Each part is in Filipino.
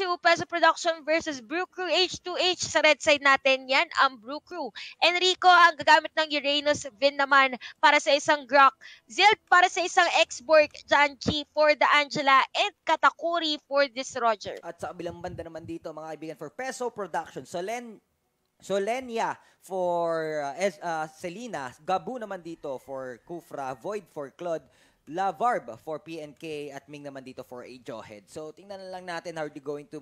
to Peso Production versus Brew Crew H2H. Sa red side natin, yan ang Brew Crew. Enrico ang gagamit ng Uranus, Vin naman para sa isang Grock, Zilt para sa isang X-Borg, Janji for the Angela, and Katakuri for this Roger. At sa kabilang banda naman dito, mga kaibigan, for Peso Production, Solenia for Selena, Gabu naman dito for Kufra, Void for Claude, Lavarb for PNK at Ming naman dito for a Jawhead. So tingnan na lang natin how they're going to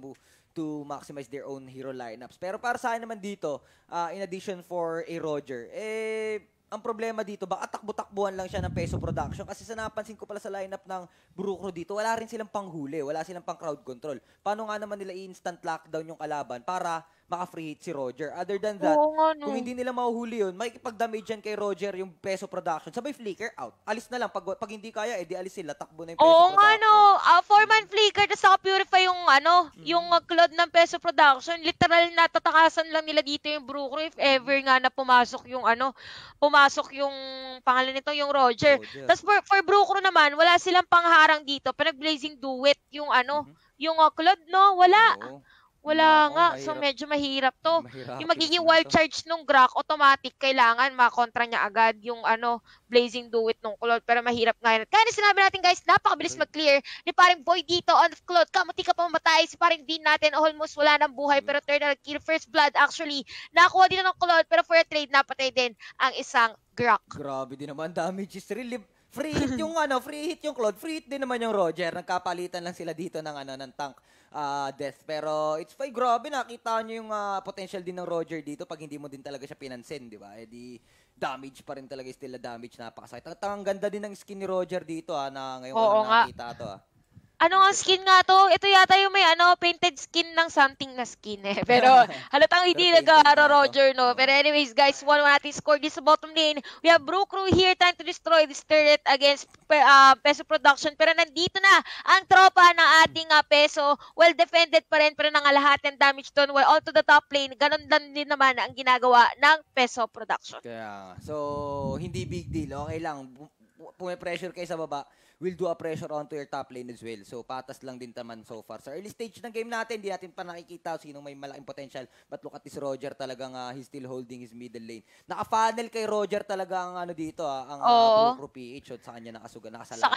maximize their own hero lineups. Pero para sa akin naman dito, in addition for a Roger, eh ang problema dito baka takbo-takbuhan lang siya ng Peso Production kasi sa napansin ko pala sa lineup ng Brew Crew dito, wala rin silang panghuli, wala silang pang crowd control. Paano nga naman nila i-instant lockdown yung kalaban para maka-free hit si Roger? Other than that, kung hindi nila mahuhuli yun, makikipag-damage yan kay Roger yung Peso Production. Sabay flicker out. Alis na lang. Pag hindi kaya, edi alis sila. Takbo na yung Peso Production. Oo, ano. 4-man flicker, tapos naka-purify yung, ano, yung Claude ng Peso Production. Literal na tatakasan lang nila dito yung Brew Crew if ever nga na pumasok yung, ano, pumasok yung pangalan nito, yung Roger. Tapos for Brew Crew naman, wala silang pangharang dito. Pinag-blazing duet yung, ano, yung Claude, no? Wala. Wala nga. Mahirap. So, medyo mahirap to. Mahirap yung magiging wild charge nung Grock, automatic, kailangan makontra niya agad yung ano, blazing duet nung Claude. Pero mahirap nga yun. Kaya na sinabi natin, guys, napakabilis mag-clear ni Pareng Boy dito on Claude. Kamuti ka pa mamatay. Si Pareng Vin natin, almost wala ng buhay. Pero third na kill, first blood actually. Nakakuha dito ng Claude, pero for a trade, napatay din ang isang Grock. Grabe din naman. Damage is really... Free hit yung ano, free hit yung Claude, free hit din naman yung Roger. Nagkapalitan lang sila dito ng ano ng tank death. Pero it's fine, grabe nakita niyo yung potential din ng Roger dito pag hindi mo din talaga siya pinansin, di ba? Eh di damage pa rin talaga still damage, napakasakit. Ang ganda din ng skin ni Roger dito na ngayon ko nakita to. Ano nga skin nga to? Ito yata yung may ano, painted skin ng something na skin eh. Pero halatang hindi nag-aaro Roger, no? Pero anyways guys, 1-1 natin score this bottom lane. We have Brew Crew here trying to destroy this turret against Peso Production. Pero nandito na ang tropa ng ating Peso. Well defended pa rin, pero nangalahat ng damage doon. Well, all to the top lane. Ganon din naman ang ginagawa ng Peso Production. Kaya, so hindi big deal. Okay lang. Pumipressure kayo sa baba. Will do a pressure onto your top lane as well. So, patas lang din naman so far. Sa early stage ng game natin, hindi natin pa nakikita sinong may malaking potential. But look at this Roger talagang he's still holding his middle lane. Naka-funnel kay Roger talaga ang ano dito ang Brew Crew PH. Sa kanya nakasuga, nakasalalay.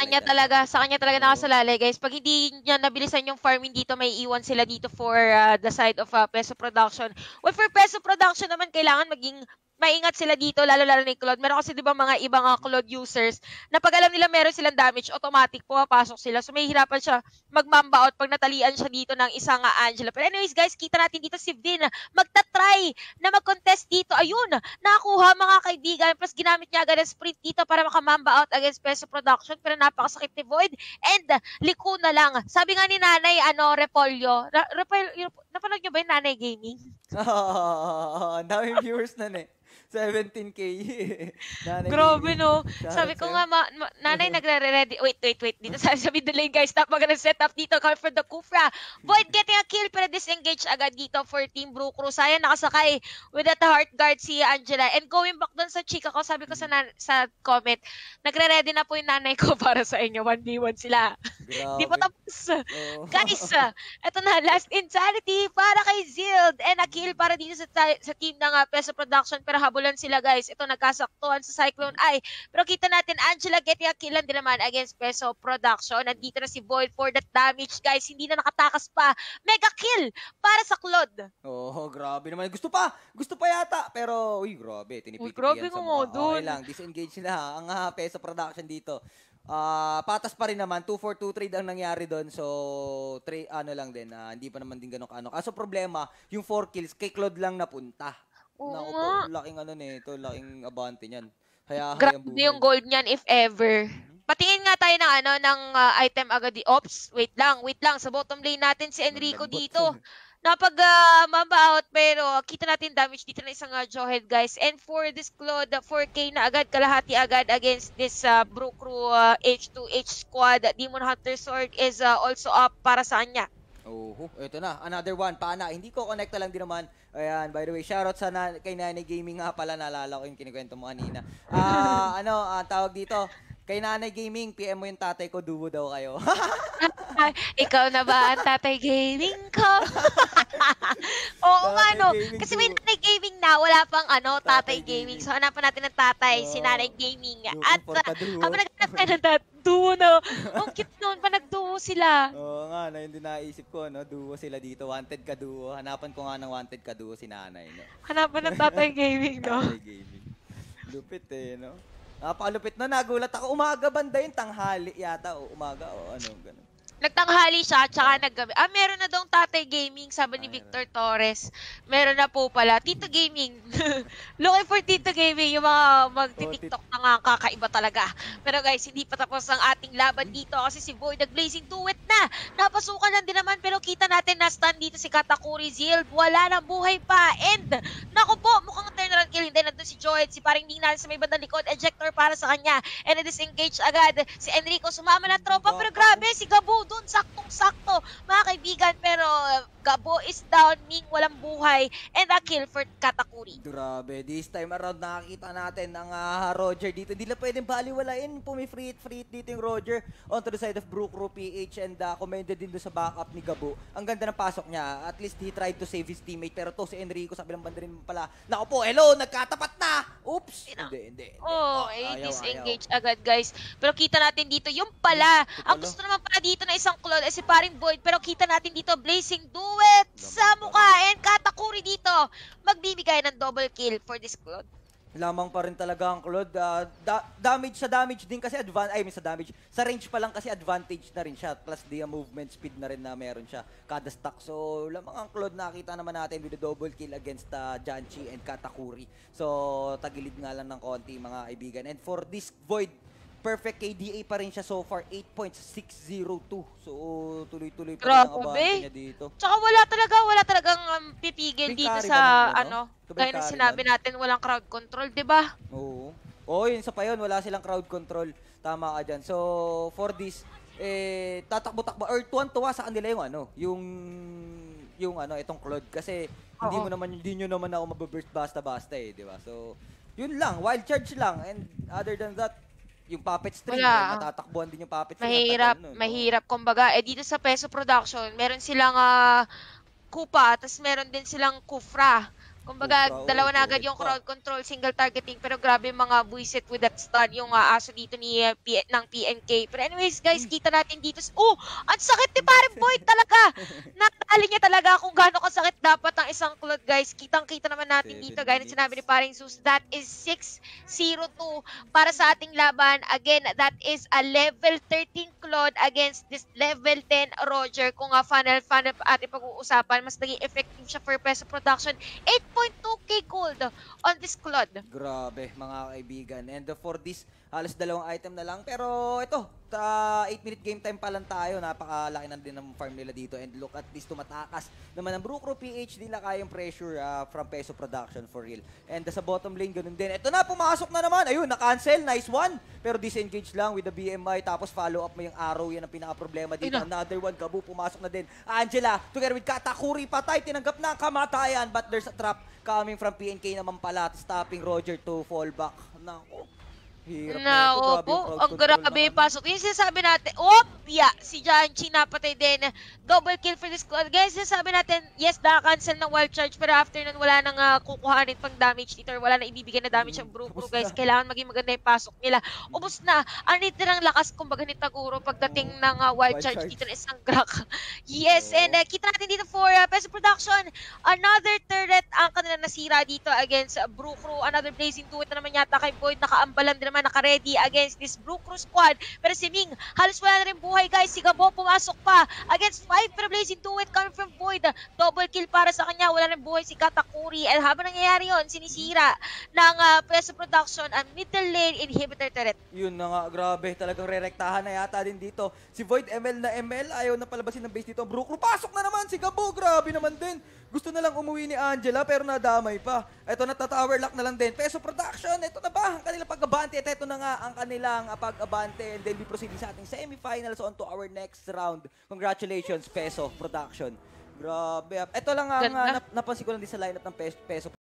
Sa kanya talaga nakasalalay guys. Pag hindi niya nabilisan yung farming dito, may iwan sila dito for the side of Peso Production. Well, for Peso Production naman, kailangan maging maingat sila dito, lalo-lalo ni Claude. Meron kasi 'di ba mga ibang Claude users na pag alam nila meron silang damage, automatic pumapasok sila. So may hirapan siya magmambaot pag natalian siya dito ng isang Angela. Pero anyways guys, kita natin dito si Vin magta-try na mag-contest dito. Ayun, nakuha mga kaibigan. Plus ginamit niya agad ang sprint dito para makamambaot against Peso Production. Pero napakasakit ni Void and liko na lang. Sabi nga ni Nanay, ano, Repolyo. Napanood niyo ba yung Nanay Gaming? Ang daming viewers na eh. 17K. Grabe no. Sabi ko nga, Nanay nagre-ready. Wait. Dito sabi delay guys. Stop magandang setup dito. Call for the Kufra. Void getting a kill pero disengage agad dito for Team Brew Crew. Sayang nakasakay with that heart guard si Angela. And going back doon sa chika ko, sabi ko sa comment, nagre-ready na po yung nanay ko para sa inyo. 1v1 sila. Di pa tapos. Guys, eto na. Last insanity para kay Zild. And a kill para dito sa team ng Peso Production. Pero habol sila guys. Ito nagkasaktuhan sa Cyclone Eye. Pero kita natin, Angela getting a kill din naman against Peso Production. Nandito na si Void for that damage guys. Hindi na nakatakas pa. Mega kill para sa Claude. Oh, grabe naman. Gusto pa yata. Pero, uy, grabe. Tinipit yan sa mga. Okay lang. Disengage na ang Peso Production dito. Patas pa rin naman. 2-4-2 trade ang nangyari doon. So, ano lang din. Hindi pa naman din ganun kaano. Kaso problema, yung 4 kills kay Claude lang napunta. Naku po, laking ano nito, laking abante niyan. Grabe yung gold niyan if ever. Patingin nga tayo ng ano ng item agad di ops. Wait lang sa bottom lane natin si Enrico dito. Napag mambaout pero kita natin damage dito na isang Jawhead guys. And for this Claude, 4K na agad, kalahati agad against this Brew Crew H2H squad. Demon Hunter Sword is also up para sa kanya. Oh, ito na, another one, paana. Hindi ko connect lang din naman. Ayan, by the way, shoutout sa kay Nanay Gaming nga pala, naalala ko yung kinikwento mo kanina. Ano, tawag dito, Kay Nanay Gaming, PM mo yung tatay ko, duo daw kayo. Ikaw na ba ang tatay gaming ko? Oo nga, no. Kasi may Nanay Gaming na, wala pang ano, tatay gaming. So, hanapan natin ng tatay, si Nanay Gaming. At habang naghanap tayo ng duo, no. Ang cute noon, pa nagduo sila. Oo nga, yun din naisip ko, no. Duo sila dito, wanted ka duo. Hanapan ko nga ng wanted ka duo si Nanay, no. Hanapan ng tatay gaming, no. Tatay gaming. Lupit eh, no. Napakalupit na, nagulat ako. Umaga banda yun, tanghali yata o umaga o ano, gano'n. Nagtanghali siya, tsaka naggabi. Ah, meron na daw Tatay Gaming, sabi ni Victor Torres. Meron na po pala. Tito Gaming. Looking for Tito Gaming, yung mga magti-tiktok na nga, kakaiba talaga. Pero guys, hindi pa tapos ang ating laban dito kasi si Void nag-Blazing Duet na. Napasukan lang din naman, pero kita natin na stun dito si Katakuri Zilt. Wala na, buhay pa. And, naku po, mukhang turnaround kill. Then, nandun si Jawhead, si Pareng Ming natin sa may bandang likod. Ejector para sa kanya. And, disengage agad. Si Enrico, sumama na tropa. Pero grabe, si Gabu doon, saktong-sakto, mga kaibigan. Pero Gabo is down, Ming walang buhay, and a kill for Katakuri. Grabe, this time around nakakita natin ang Roger dito. Hindi na pwedeng baliwalain, pumifreet dito yung Roger onto the side of Brew Crew PH, and commended din doon sa backup ni Gabo. Ang ganda ng pasok niya, at least he tried to save his teammate, pero to si Enrico, sabi ng banda rin pala, naku po, hello, nagkatapat na! Oops! Hindi. Oh, disengage agad guys. Pero kita natin dito, yung pala, ang gusto naman pala dito na isang Claude, si Pareng Boy, pero kita natin dito, Blazing Duet sa mukha, and Katakuri dito, magbibigay ng double kill for this Claude. Lamang pa rin talaga ang Claude, damage sa damage din kasi, sa range pa lang kasi advantage na rin siya, plus the movement speed na rin na meron siya, kada stack. So, lamang ang Claude nakita naman natin with the double kill against Janji and Katakuri. So, tagilid nga lang ng konti mga kaibigan. And for this Void, perfect KDA pa rin siya so far, 8.602. So, tuloy-tuloy pa rin ang abante niya dito. Tsaka wala talagang pipigil dito sa, gaya na sinabi natin, walang crowd control, di ba? Oo. Oo, yun sa payon, wala silang crowd control. Tama ka dyan. So, for this, tatakbo-takbo, or tuwan-tuwa sa kanila yung itong Claude. Kasi, hindi nyo naman ako mababurst basta-basta eh, di ba? So, yun lang, wild charge lang. And other than that, yung puppet string, matatakbuhan din yung puppet string. Mahirap. Kumbaga, dito sa Peso Production, meron silang Kupa, tapos meron din silang Kufra. Kumbaga, dalawa na agad yung crowd control, single targeting, pero grabe mga buisit with that stun, yung aso dito ng PNK. Pero anyways, guys, kita natin dito. Oh, ang sakit ni Pareng Boy talaga! Natali niya talaga kung gaano kasakit dapat ang isang Claude, guys. Kitang-kita naman natin dito, guys. Sinabi ni Pareng Sus, that is 6-0-2 para sa ating laban. Again, that is a level 13 Claude against this level 10 Roger. Kung funnel ating pag-uusapan, mas naging effective siya for Peso Production. 8.2k gold on this Claude. Grabe, mga kaibigan. And for this, halos dalawang item na lang. Pero ito, 8-minute game time pa lang tayo. Napakalaki na din ng farm nila dito. And look at this, tumatakas naman ang Brew Crew PH. Nila kayang pressure from Peso Production for real. And sa bottom lane, ganun din. Ito na, pumasok na naman. Ayun, na-cancel. Nice one. Pero disengage lang with the BMI. Tapos follow up mo yung arrow. Yan ang pinaka-problema dito. Another one, Gabu, pumasok na din. Angela, together with Katakuri, patay. Tinanggap na kamatayan. But there's a trap coming from PNK naman pala, stopping Roger to fall back. Naku, hirap na ito. Opo, ang grabe yung pasok. Yung sinasabi natin, si Janji napatay din. Double kill for this Claude. Guys, sinasabi natin, yes, naka-cancel ng wild charge, pero after nun, wala nang kukuha rin pang damage dito, or wala na ibibigay na damage ang Brew Crew, guys. Kailangan maging maganda yung pasok nila. Ubus na, ang nitirang lakas, kumbaga ni Taguro, pagdating ng wild charge dito na isang Grock. Yes, and kita natin dito for Peso Production, another turret ang kanila nasira dito against Brew Crew. Another Blazing Duet na naman yata kay Void, nakaambalan din naman, naka-ready against this Brew Crew squad. Pero si Ming, halos wala na rin buhay, guys. Si Gabo, pumasok pa against 5, pero Blazing Duet coming from Void. Double kill para sa kanya. Wala na rin buhay si Katakuri. At habang nangyayari yun, sinisira ng Peso Production ang middle lane inhibitor turret. Yun na nga, grabe. Talagang rerektahan na yata din dito. Si Void, ML na. Ayaw na palabasin ng base dito. Brew Crew, pasok na naman si Gabo. Grabe naman din. Gusto na lang umuwi ni Angela, pero nadamay pa. Ito, natatower lock na lang din. Peso Production, ito na ba ang kanilang pag-abante? At ito na nga ang kanilang pag-abante. And then we proceed sa ating semifinals on to our next round. Congratulations, Peso Production. Grabe. Ito lang ang napansin ko lang din sa lineup ng Peso Production.